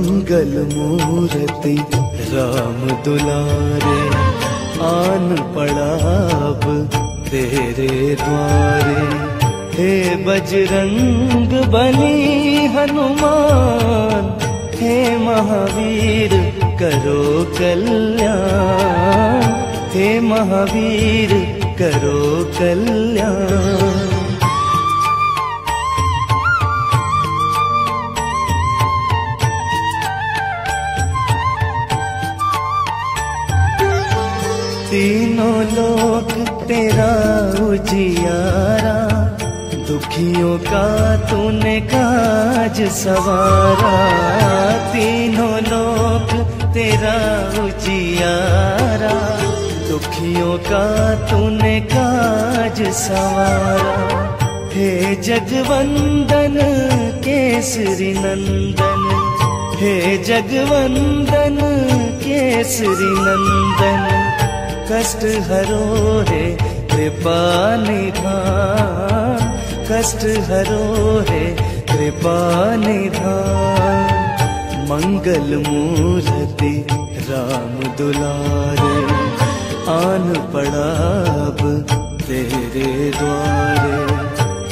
मंगल मूर्ति राम दुलारे, आन पड़ा अब तेरे द्वारे। हे बजरंगबली हनुमान, हे महावीर करो कल्याण, हे महावीर करो कल्याण। तीनों लोक तेरा उजियारा, दुखियों का तूने काज सवारा। तीनों लोक तेरा उजियारा, दुखियों का तूने काज सवारा। हे जगवंदन केसरी नंदन, हे जगवंदन केसरी नंदन, कष्ट हरो है कृपा निधान, कष्ट हरो है कृपा निधान। मंगल मूर्ति राम दुलारे, आन पड़ा अब तेरे द्वारे।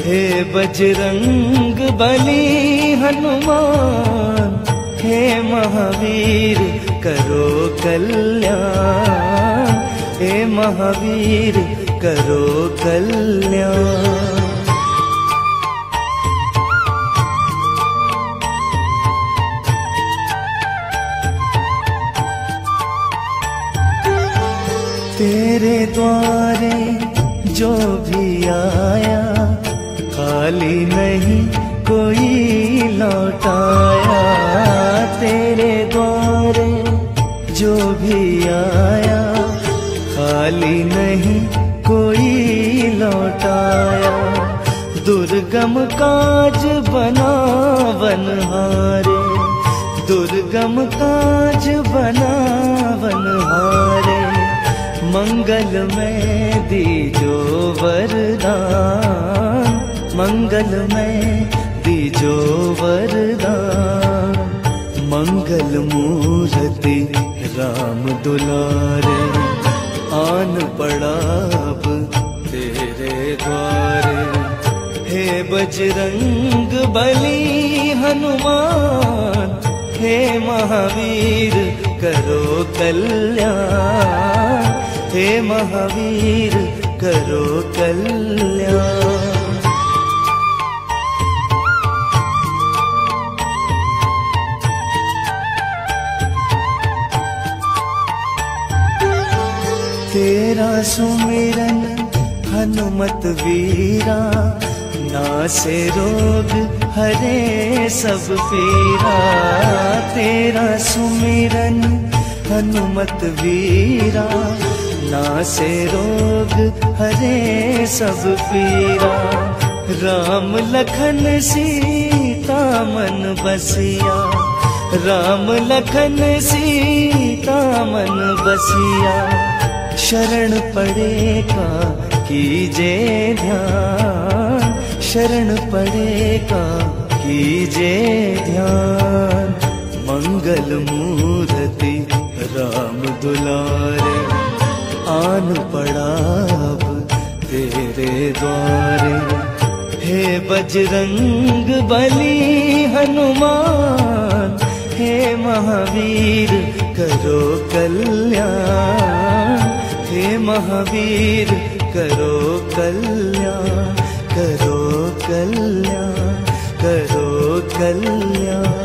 हे बजरंगबली हनुमान, हे महावीर करो कल्याण, हे महावीर करो कल्याण। तेरे द्वारे जो भी आया, खाली नहीं कोई लौटाया। तेरे द्वारे जो भी आया, खाली नहीं कोई लौटाया। दुर्गम काज बना बनहारे, दुर्गम काज बना बनहारे। मंगल में दीजो वरदान, मंगल में दीजो वरदान। मंगल मूर्ति राम दुलारे, आन पड़ा अब तेरे द्वारे। हे बजरंगबली हनुमान, हे महावीर करो कल्याण, हे महावीर करो कल्याण। तेरा सुमिरन हनुमत वीरा, नासे रोग हरे सब पीरा। तेरा सुमिरन हनुमत वीरा, नासे रोग हरे सब पीरा। राम लखन सीता मन बसिया, राम लखन सीता मन बसिया। शरण पड़े का कीजे ध्यान, शरण पड़े का कीजे ध्यान। मंगल मूर्ति राम दुलारे, आन पड़ा अब तेरे द्वारे। हे बजरंगबली हनुमान, हे महावीर करो कल्याण, हे महावीर करो कल्याण, करो कल्याण, करो कल्याण।